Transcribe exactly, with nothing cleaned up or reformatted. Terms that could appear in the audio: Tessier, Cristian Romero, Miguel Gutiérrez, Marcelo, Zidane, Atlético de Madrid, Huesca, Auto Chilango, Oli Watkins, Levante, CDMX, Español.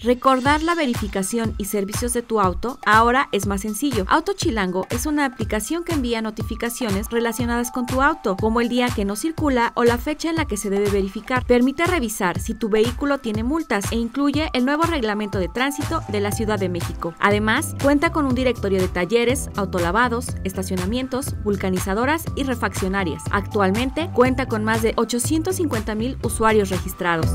Recordar la verificación y servicios de tu auto ahora es más sencillo. Auto Chilango es una aplicación que envía notificaciones relacionadas con tu auto, como el día que no circula o la fecha en la que se debe verificar. Permite revisar si tu vehículo tiene multas e incluye el nuevo reglamento de tránsito de la Ciudad de México. Además, cuenta con un directorio de talleres, autolavados, estacionamientos, vulcanizadoras y refaccionarias. Actualmente cuenta con más de ochocientos cincuenta mil usuarios registrados.